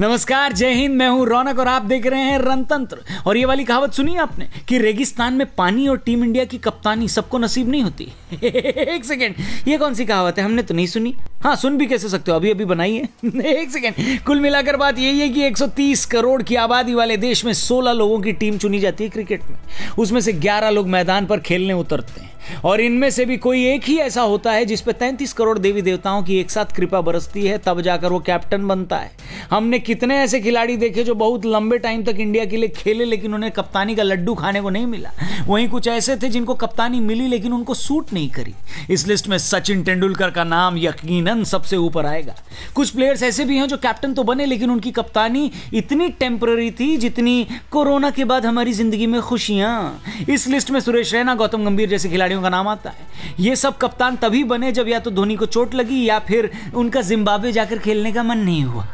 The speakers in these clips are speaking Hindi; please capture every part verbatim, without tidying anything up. नमस्कार, जय हिंद। मैं हूं रौनक और आप देख रहे हैं रणतंत्र। और ये वाली कहावत सुनी आपने कि रेगिस्तान में पानी और टीम इंडिया की कप्तानी सबको नसीब नहीं होती। एक सेकेंड, ये कौन सी कहावत है? हमने तो नहीं सुनी। हाँ, सुन भी कैसे सकते हो, अभी अभी बनाई है। एक सेकेंड, कुल मिलाकर बात यही है कि एक सौ तीस करोड़ की आबादी वाले देश में सोलह लोगों की टीम चुनी जाती है क्रिकेट में। उसमें से ग्यारह लोग मैदान पर खेलने उतरते हैं और इनमें से भी कोई एक ही ऐसा होता है जिस पर तैंतीस करोड़ देवी देवताओं की एक साथ कृपा बरसती है, तब जाकर वो कैप्टन बनता है। हमने कितने ऐसे खिलाड़ी देखे जो बहुत लंबे टाइम तक इंडिया के लिए खेले लेकिन उन्हें कप्तानी का लड्डू खाने को नहीं मिला। वहीं कुछ ऐसे थे जिनको कप्तानी मिली लेकिन उनको सूट नहीं करी। इस लिस्ट में सचिन तेंदुलकर का नाम यकीनन सबसे ऊपर आएगा। कुछ प्लेयर्स ऐसे भी हैं जो कैप्टन तो बने लेकिन उनकी कप्तानी इतनी टेम्पररी थी जितनी कोरोना के बाद हमारी जिंदगी में खुशियां। इस लिस्ट में सुरेश रैना, गौतम गंभीर जैसे खिलाड़ियों का नाम आता है। ये सब कप्तान तभी बने जब या तो धोनी को चोट लगी या फिर उनका जिम्बाब्वे जाकर खेलने का मन नहीं हुआ।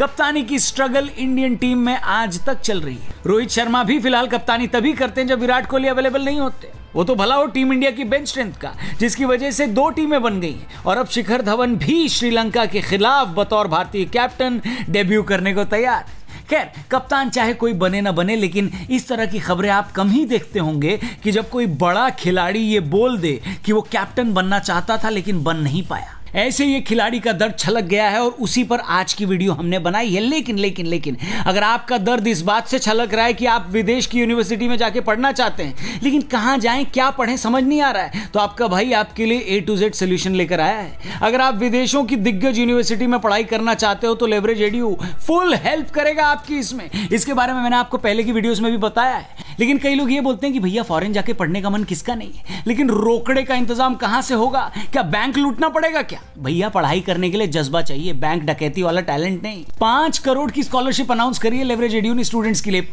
कप्तानी की स्ट्रगल इंडियन टीम में आज तक चल रही है। रोहित शर्मा भी फिलहाल कप्तानी तभी करते हैं जब विराट कोहली अवेलेबल नहीं होते। वो तो भला हो टीम इंडिया की बेंच स्ट्रेंथ का, जिसकी वजह से दो टीमें बन गई हैं। और अब शिखर धवन भी श्रीलंका के खिलाफ बतौर भारतीय कैप्टन डेब्यू करने को तैयार। खैर, कप्तान चाहे कोई बने ना बने, लेकिन इस तरह की खबरें आप कम ही देखते होंगे कि जब कोई बड़ा खिलाड़ी ये बोल दे कि वो कैप्टन बनना चाहता था लेकिन बन नहीं पाया। ऐसे ये खिलाड़ी का दर्द छलक गया है और उसी पर आज की वीडियो हमने बनाई है। लेकिन लेकिन लेकिन अगर आपका दर्द इस बात से छलक रहा है कि आप विदेश की यूनिवर्सिटी में जाके पढ़ना चाहते हैं लेकिन कहाँ जाएं, क्या पढ़ें, समझ नहीं आ रहा है, तो आपका भाई आपके लिए ए टू जेड सोल्यूशन लेकर आया है। अगर आप विदेशों की दिग्गज यूनिवर्सिटी में पढ़ाई करना चाहते हो तो लेवरेज एड्यू फुल हेल्प करेगा आपकी इसमें। इसके बारे में मैंने आपको पहले की वीडियोज में भी बताया है। लेकिन कई लोग ये बोलते हैं कि भैया फॉरेन जाके पढ़ने का मन किसका नहीं है, लेकिन रोकड़े का इंतजाम कहाँ से होगा? क्या बैंक लूटना पड़ेगा क्या? भैया पढ़ाई करने के लिए जज्बा चाहिए, बैंक डकैती वाला टैलेंट नहीं। पांच करोड़ की स्कॉलरशिप अनाउंस करी है लेवरेज एड्यू ने स्टूडेंट्स के लिए।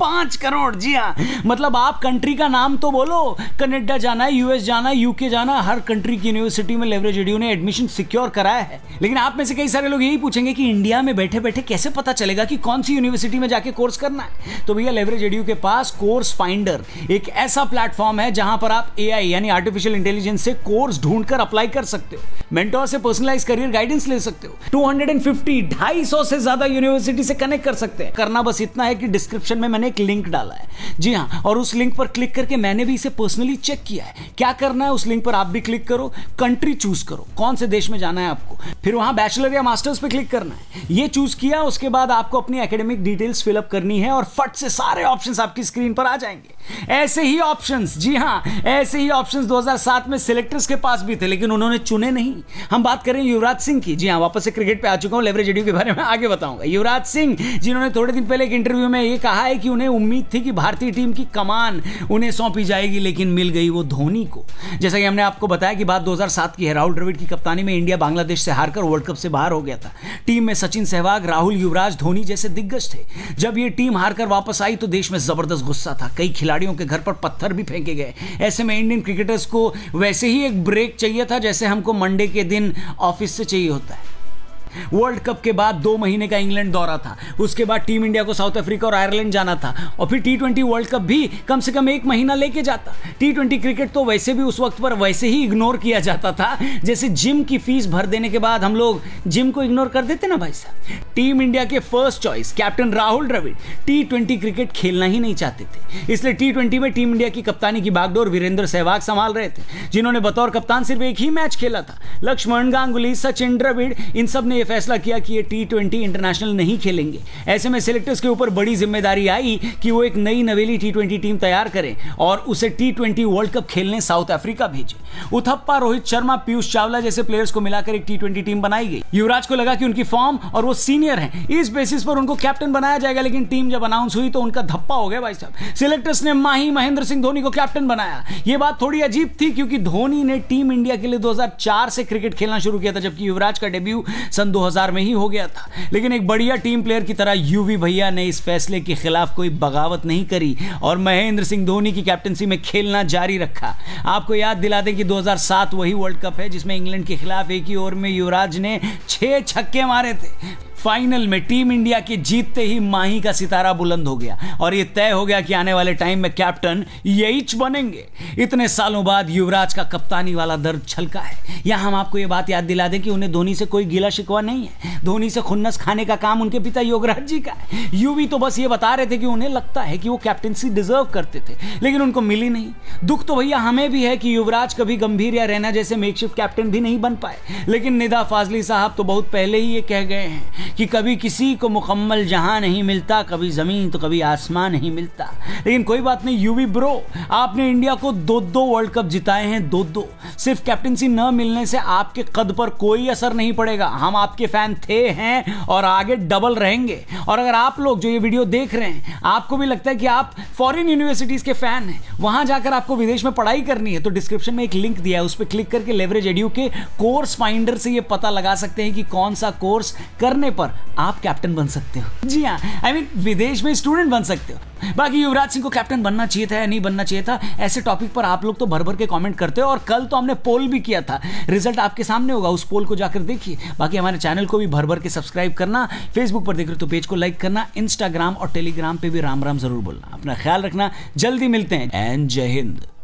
पांच करोड़, जी हाँ। मतलब आप कंट्री का नाम तो बोलो, कनाडा जाना है, यूएस जाना है, यूके जाना, हर कंट्री की यूनिवर्सिटी में लेवरेज एड्यू ने एडमिशन सिक्योर कराया है। लेकिन आप में से कई सारे लोग यही पूछेंगे कि इंडिया में बैठे बैठे कैसे पता चलेगा कि कौन सी यूनिवर्सिटी में जाके कोर्स करना है? तो भैया लेवरेज एड्यू के पास कोर्स फाइंडर एक ऐसा प्लेटफॉर्म है जहां पर आप एआई यानी आर्टिफिशियल इंटेलिजेंस से कोर्स ढूंढकर अप्लाई कर सकते हो, मेंटोर से पर्सनलाइज करियर गाइडेंस ले सकते हो। टू फिफ्टी ढाई सौ से ज्यादा यूनिवर्सिटी से कनेक्ट कर सकते हैं। करना बस इतना है कि डिस्क्रिप्शन में मैंने एक लिंक डाला है, जी हाँ, और उस लिंक पर क्लिक करके मैंने भी इसे पर्सनली चेक किया है। क्या करना है, उस लिंक पर आप भी क्लिक करो, कंट्री चूज करो, कौन से देश में जाना है आपको, फिर वहां बैचलर या मास्टर्स पे क्लिक करना है। ये चूज किया, उसके बाद आपको अपनी एकेडमिक डिटेल्स फिलअप करनी है और फट से सारे ऑप्शंस आपकी स्क्रीन पर आ जाएंगे। ऐसे ही ऑप्शंस, जी हाँ, ऐसे ही ऑप्शंस दो हज़ार सात में सिलेक्टर्स के पास भी थे लेकिन उन्होंने चुने नहीं। हम बात करें युवराज सिंह की। जी हाँ, वापस से क्रिकेट पे आ चुका हूँ, लेवरेज एड्यू के बारे में आगे बताऊंगा। युवराज सिंह, जिन्होंने थोड़े दिन पहले एक इंटरव्यू में यह कहा है कि उन्हें उम्मीद थी कि भारतीय टीम की कमान उन्हें सौंपी जाएगी लेकिन मिल गई वो धोनी को। जैसा कि हमने आपको बताया कि बात दो हज़ार सात की है, राहुल द्रविड़ की कप्तानी में इंडिया बांग्लादेश से हारकर वर्ल्ड कप से बाहर हो गया था। टीम में सचिन, सहवाग, राहुल, युवराज, धोनी जैसे दिग्गज थे। जब ये टीम हारकर वापस आई तो देश में जबरदस्त गुस्सा था, कई खिलाड़ियों के घर पर पत्थर भी फेंके गए। ऐसे में इंडियन क्रिकेटर्स को वैसे ही एक ब्रेक चाहिए था जैसे हमको मंडे के दिन ऑफिस से चाहिए होता है। वर्ल्ड कप के बाद दो महीने का इंग्लैंड दौरा था, उसके बाद टीम इंडिया को साउथ अफ्रीका और आयरलैंड जाना था और फिर टी ट्वेंटी वर्ल्ड कप भी कम से कम एक महीना लेके जाता। टी ट्वेंटी क्रिकेट तो वैसे भी उस वक्त पर वैसे ही इग्नोर किया जाता था जैसे जिम की फीस भर देने के बाद हम लोग जिम को इग्नोर कर देते ना भाई साहब। टीम इंडिया के first choice captain Rahul Dravid T twenty cricket खेलना ही नहीं चाहते थे, इसलिए टी ट्वेंटी में टीम इंडिया की कप्तानी की बागडोर वीरेंद्र सहवाग संभाल रहे थे, जिन्होंने बतौर कप्तान सिर्फ एक ही मैच खेला था। लक्ष्मण, गांगुली, सचिन, द्रविड़, इन सब ने फैसला किया कि ये टी ट्वेंटी इंटरनेशनल नहीं खेलेंगे। ऐसे में सिलेक्टर्स के ऊपर बड़ी जिम्मेदारी आई कि वो एक नई नवेली टी ट्वेंटी टीम तैयार करें और उसे टी ट्वेंटी वर्ल्ड कप खेलने साउथ अफ्रीका भेजें। उथप्पा, रोहित शर्मा, पीयूष चावला जैसे प्लेयर्स को मिलाकर एक टी ट्वेंटी टीम बनाई गई। युवराज को लगा कि उनकी फॉर्म और वो सीनियर हैं, इस बेसिस पर उनको कैप्टन बनाया जाएगा। लेकिन टीम जब अनाउंस हुई तो उनका धप्पा हो गया भाई साहब। सिलेक्टर्स ने माही महेंद्र सिंह धोनी को कैप्टन बनाया। यह बात थोड़ी अजीब थी क्योंकि धोनी ने टीम इंडिया के लिए दो हज़ार चार से क्रिकेट खेलना शुरू किया था, जबकि युवराज का डेब्यू सन दो हज़ार में ही हो गया था। लेकिन एक बढ़िया टीम प्लेयर की तरह युवी भैया ने इस फैसले के खिलाफ कोई बगावत नहीं करी और महेंद्र सिंह धोनी की कैप्टनसी में खेलना जारी रखा। आपको याद दिला दें कि दो हज़ार सात वही वर्ल्ड कप है जिसमें इंग्लैंड के खिलाफ एक ही ओवर में युवराज ने छह छक्के मारे थे। फाइनल में टीम इंडिया के जीतते ही माही का सितारा बुलंद हो गया और यह तय हो गया कि आने वाले टाइम में कैप्टन यही बनेंगे। इतने सालों बाद युवराज का कप्तानी वाला दर्द छलका है। यहां हम आपको यह बात याद दिला दें कि उन्हें धोनी से कोई गिला शिकवा नहीं है। धोनी से खुन्नस खाने का काम उनके पिता युवराज जी का है। युवी तो बस ये बता रहे थे कि उन्हें लगता है कि वो कैप्टनसी डिजर्व करते थे लेकिन उनको मिली नहीं। दुख तो भैया हमें भी है कि युवराज कभी गंभीर या रैना जैसे मेकशिफ्ट कैप्टन भी नहीं बन पाए, लेकिन निदा फाजली साहब तो बहुत पहले ही ये कह गए हैं कि कभी किसी को मुकम्मल जहां नहीं मिलता, कभी जमीन तो कभी आसमान नहीं मिलता। लेकिन कोई बात नहीं यूवी ब्रो, आपने इंडिया को दो दो वर्ल्ड कप जिताए हैं, दो दो। सिर्फ कैप्टनसी न मिलने से आपके कद पर कोई असर नहीं पड़ेगा। हम आपके फैन थे, हैं और आगे डबल रहेंगे। और अगर आप लोग जो ये वीडियो देख रहे हैं आपको भी लगता है कि आप फॉरेन यूनिवर्सिटीज के फैन हैं, वहां जाकर आपको विदेश में पढ़ाई करनी है, तो डिस्क्रिप्शन में एक लिंक दिया है, उस पर क्लिक करके लेवरेज एड्यू के कोर्स फाइंडर से ये पता लगा सकते हैं कि कौन सा कोर्स करने पर आप कैप्टन बन सकते हो। जी हाँ, आई मीन विदेश में स्टूडेंट बन सकते हो। बाकी युवराज सिंह को कैप्टन बनना चाहिए था या नहीं बनना चाहिए था, ऐसे टॉपिक पर आप लोग तो भर भर के कमेंट करते हो और कल तो हमने पोल भी किया था, रिजल्ट आपके सामने होगा, उस पोल को जाकर देखिए। बाकी हमारे चैनल को भी भर भर के सब्सक्राइब करना, फेसबुक पर देख रहे हो तो पेज को लाइक करना, इंस्टाग्राम और टेलीग्राम पे भी राम राम जरूर बोलना। अपना ख्याल रखना, जल्दी मिलते हैं एंड जय हिंद।